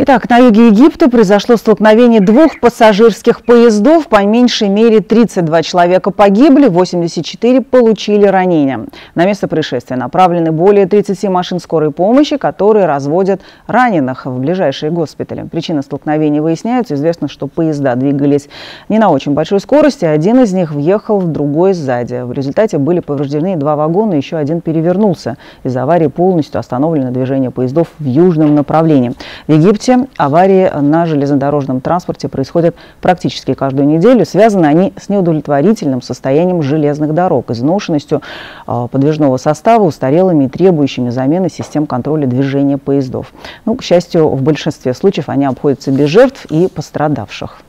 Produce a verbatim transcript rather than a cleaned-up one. Итак, на юге Египта произошло столкновение двух пассажирских поездов. По меньшей мере тридцать два человека погибли, восемьдесят четыре получили ранения. На место происшествия направлены более тридцати машин скорой помощи, которые разводят раненых в ближайшие госпитали. Причины столкновения выясняются. Известно, что поезда двигались не на очень большой скорости. Один из них въехал в другой сзади. В результате были повреждены два вагона, еще один перевернулся. Из-за аварии полностью остановлено движение поездов в южном направлении. В Египте аварии на железнодорожном транспорте происходят практически каждую неделю. Связаны они с неудовлетворительным состоянием железных дорог, изношенностью подвижного состава, устарелыми и требующими замены систем контроля движения поездов. Ну, к счастью, в большинстве случаев они обходятся без жертв и пострадавших.